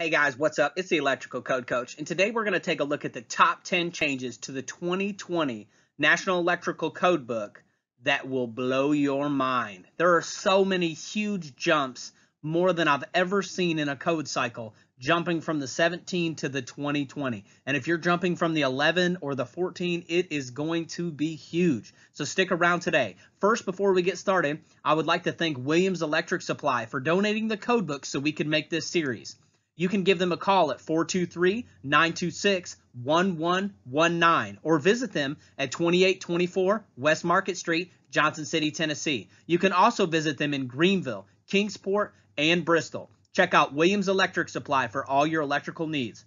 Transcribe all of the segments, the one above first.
Hey guys, what's up? It's the Electrical Code Coach, and today we're going to take a look at the top 10 changes to the 2020 National Electrical Code book that will blow your mind. There are so many huge jumps, more than I've ever seen in a code cycle, jumping from the 17 to the 2020. And if you're jumping from the 11 or the 14, it is going to be huge. So stick around today. First, before we get started, I would like to thank Williams Electric Supply for donating the code book so we could make this series. You can give them a call at 423-926-1119 or visit them at 2824 West Market Street, Johnson City, Tennessee. You can also visit them in Greenville, Kingsport, and Bristol. Check out Williams Electric Supply for all your electrical needs.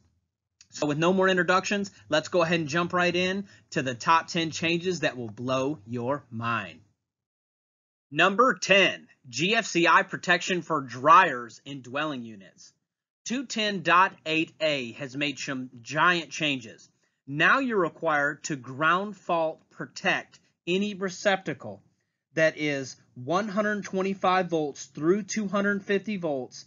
So with no more introductions, let's go ahead and jump right in to the top 10 changes that will blow your mind. Number 10, GFCI protection for dryers in dwelling units. 210.8A has made some giant changes. Now you're required to ground fault protect any receptacle that is 125 volts through 250 volts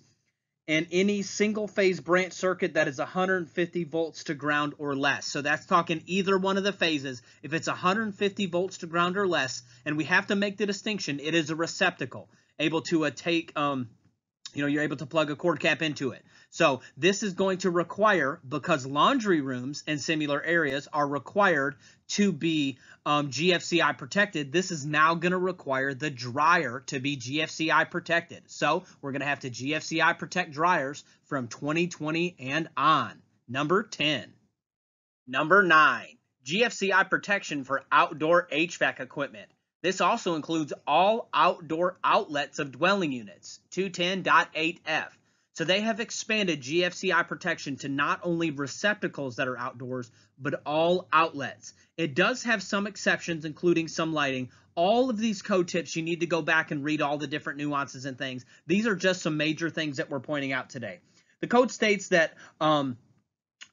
and any single phase branch circuit that is 150 volts to ground or less. So that's talking either one of the phases. If it's 150 volts to ground or less, and we have to make the distinction, it is a receptacle able to you're able to plug a cord cap into it. So this is going to require, because laundry rooms and similar areas are required to be GFCI protected, this is now going to require the dryer to be GFCI protected. So we're going to have to GFCI protect dryers from 2020 and on. Number 10. Number 9, GFCI protection for outdoor HVAC equipment. This also includes all outdoor outlets of dwelling units, 210.8F. So they have expanded GFCI protection to not only receptacles that are outdoors, but all outlets. It does have some exceptions, including some lighting. All of these code tips, you need to go back and read all the different nuances and things. These are just some major things that we're pointing out today. The code states that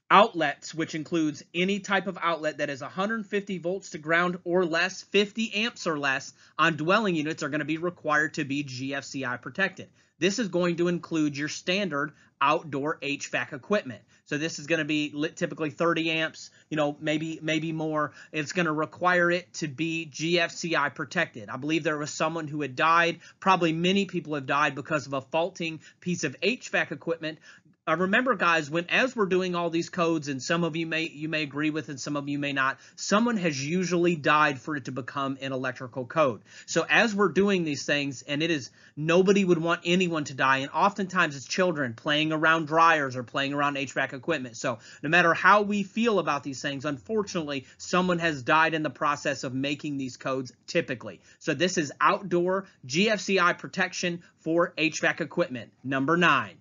outlets, which includes any type of outlet that is 150 volts to ground or less, 50 amps or less on dwelling units, are going to be required to be GFCI protected. This is going to include your standard outdoor HVAC equipment. So this is going to be typically 30 amps, maybe more. It's going to require it to be GFCI protected. I believe there was someone who had died. Probably many people have died because of a faulting piece of HVAC equipment. Remember, guys, as we're doing all these codes, and some of you may agree with and some of you may not, someone has usually died for it to become an electrical code. So as we're doing these things, and nobody would want anyone to die, and oftentimes it's children playing around dryers or playing around HVAC equipment. So no matter how we feel about these things, unfortunately, someone has died in the process of making these codes typically. So this is outdoor GFCI protection for HVAC equipment, number 9.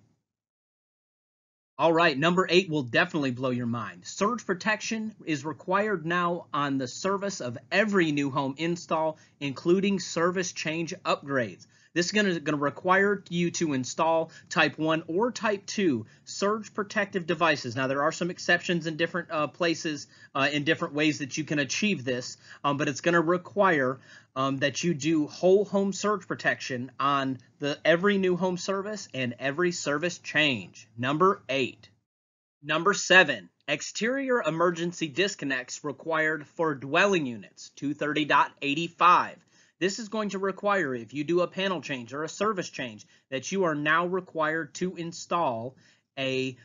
All right, number 8 will definitely blow your mind. Surge protection is required now on the service of every new home install, including service change upgrades. This is going to require you to install type 1 or type 2 surge protective devices. Now, there are some exceptions in different places in different ways that you can achieve this, but it's going to require that you do whole home surge protection on every new home service and every service change. Number 8. Number 7, exterior emergency disconnects required for dwelling units, 230.85. This is going to require, if you do a panel change or a service change, that you are now required to install a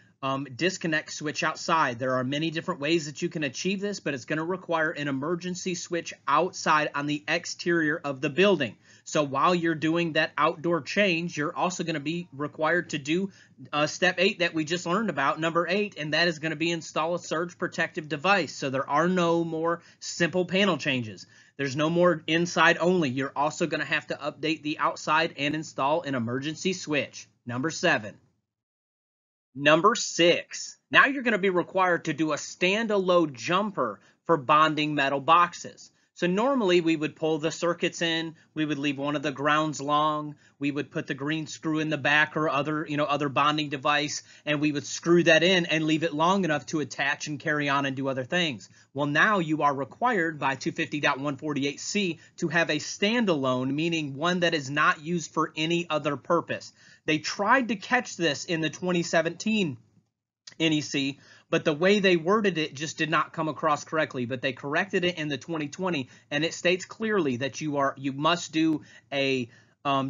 disconnect switch outside. There are many different ways that you can achieve this, but it's going to require an emergency switch outside on the exterior of the building. So while you're doing that outdoor change, you're also going to be required to do step 8 that we just learned about, number 8, and that is going to be install a surge protective device. So there are no more simple panel changes. There's no more inside only. You're also going to have to update the outside and install an emergency switch. Number 7. Number 6. Now you're going to be required to do a stand-alone jumper for bonding metal boxes. So normally we would pull the circuits in, we would leave one of the grounds long, we would put the green screw in the back or other bonding device, and we would screw that in and leave it long enough to attach and carry on and do other things. Well, now you are required by 250.148C to have a standalone, meaning one that is not used for any other purpose. They tried to catch this in the 2017 NEC, but the way they worded it just did not come across correctly. But they corrected it in the 2020, and it states clearly that you must do a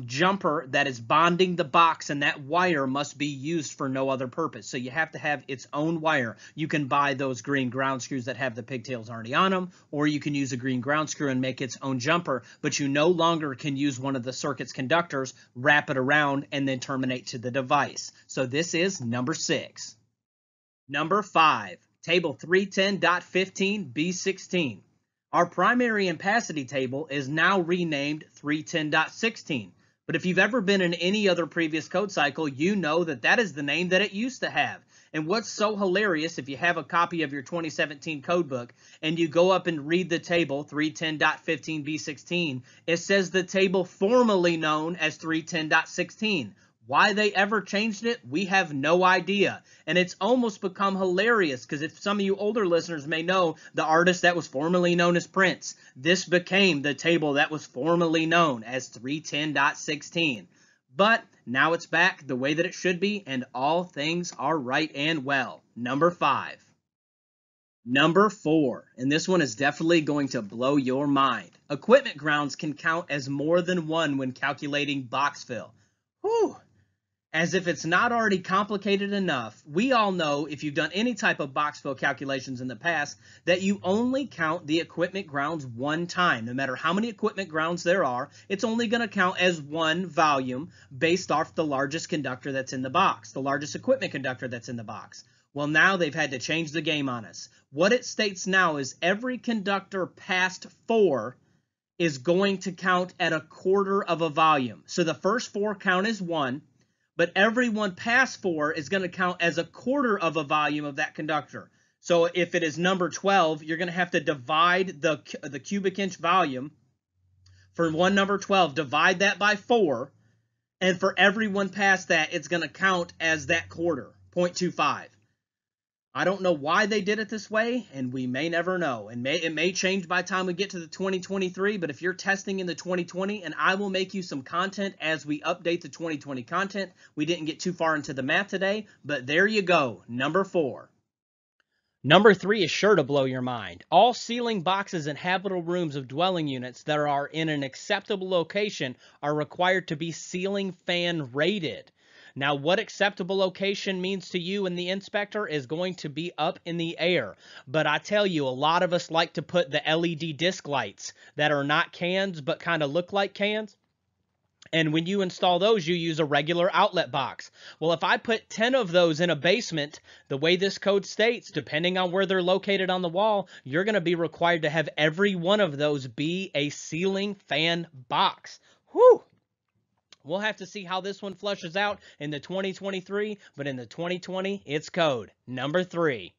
jumper that is bonding the box, and that wire must be used for no other purpose. So you have to have its own wire. You can buy those green ground screws that have the pigtails already on them, or you can use a green ground screw and make its own jumper, but you no longer can use one of the circuit's conductors, wrap it around, and then terminate to the device. So this is number 6. Number 5, table 310.15 B16. Our primary ampacity table is now renamed 310.16, but if you've ever been in any other previous code cycle, you know that that is the name that it used to have. And what's so hilarious, if you have a copy of your 2017 code book and you go up and read the table 310.15B16, it says the table formerly known as 310.16. Why they ever changed it, we have no idea. And it's almost become hilarious because if some of you older listeners may know the artist that was formerly known as Prince, this became the table that was formerly known as 310.16. But now it's back the way that it should be, and all things are right and well. Number 5. Number 4, and this one is definitely going to blow your mind. Equipment grounds can count as more than one when calculating box fill. Whew. As if it's not already complicated enough, we all know if you've done any type of box fill calculations in the past that you only count the equipment grounds one time. No matter how many equipment grounds there are, it's only going to count as one volume based off the largest conductor that's in the box, the largest equipment conductor that's in the box. Well, now they've had to change the game on us. What it states now is every conductor past 4 is going to count at a quarter of a volume. So the first 4 count as 1. But everyone past 4 is going to count as a quarter of a volume of that conductor. So if it is number 12, you're going to have to divide the cubic inch volume for one number 12, divide that by 4. And for everyone past that, it's going to count as that quarter, 0.25. I don't know why they did it this way, and we may never know. And it may change by the time we get to the 2023, but if you're testing in the 2020, and I will make you some content as we update the 2020 content. We didn't get too far into the math today, but there you go, number 4. Number 3 is sure to blow your mind. All ceiling boxes in habitable rooms of dwelling units that are in an acceptable location are required to be ceiling fan rated. Now, what acceptable location means to you and the inspector is going to be up in the air. But I tell you, a lot of us like to put the LED disc lights that are not cans but kind of look like cans. And when you install those, you use a regular outlet box. Well, if I put 10 of those in a basement, the way this code states, depending on where they're located on the wall, you're going to be required to have every one of those be a ceiling fan box. Whew! We'll have to see how this one flushes out in the 2023, but in the 2020, it's code number 3.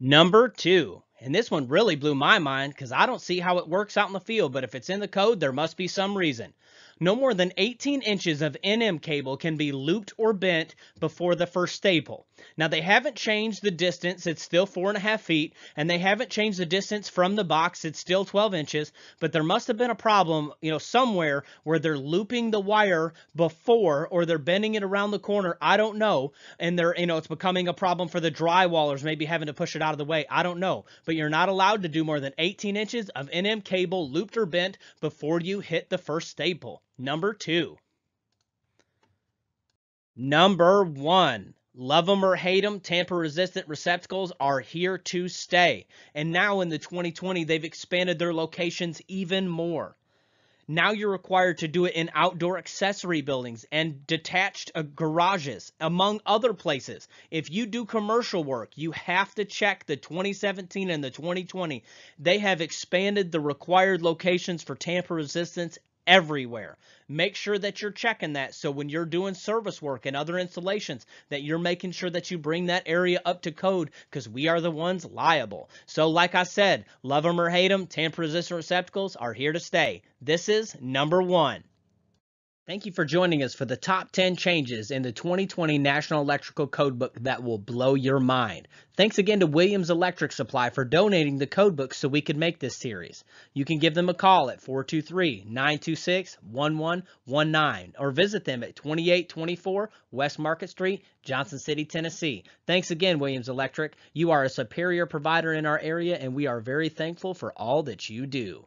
Number 2. And this one really blew my mind because I don't see how it works out in the field, but if it's in the code, there must be some reason. No more than 18 inches of NM cable can be looped or bent before the first staple. Now, they haven't changed the distance. It's still 4.5 feet, and they haven't changed the distance from the box. It's still 12 inches, but there must have been a problem, somewhere where they're looping the wire before, or they're bending it around the corner. I don't know. And they're, it's becoming a problem for the drywallers, maybe having to push it out of the way. I don't know, but you're not allowed to do more than 18 inches of NM cable looped or bent before you hit the first staple. Number 2. Number 1. Love them or hate them, tamper-resistant receptacles are here to stay. And now in the 2020, they've expanded their locations even more. Now you're required to do it in outdoor accessory buildings and detached garages, among other places. If you do commercial work, you have to check the 2017 and the 2020. They have expanded the required locations for tamper resistance everywhere. Make sure that you're checking that, so when you're doing service work and other installations, that you're making sure that you bring that area up to code, because we are the ones liable. So like I said, love them or hate them, tamper resistant receptacles are here to stay. This is number 1. Thank you for joining us for the top 10 changes in the 2020 National Electrical Codebook that will blow your mind. Thanks again to Williams Electric Supply for donating the codebook so we could make this series. You can give them a call at 423-926-1119 or visit them at 2824 West Market Street, Johnson City, Tennessee. Thanks again, Williams Electric. You are a superior provider in our area, and we are very thankful for all that you do.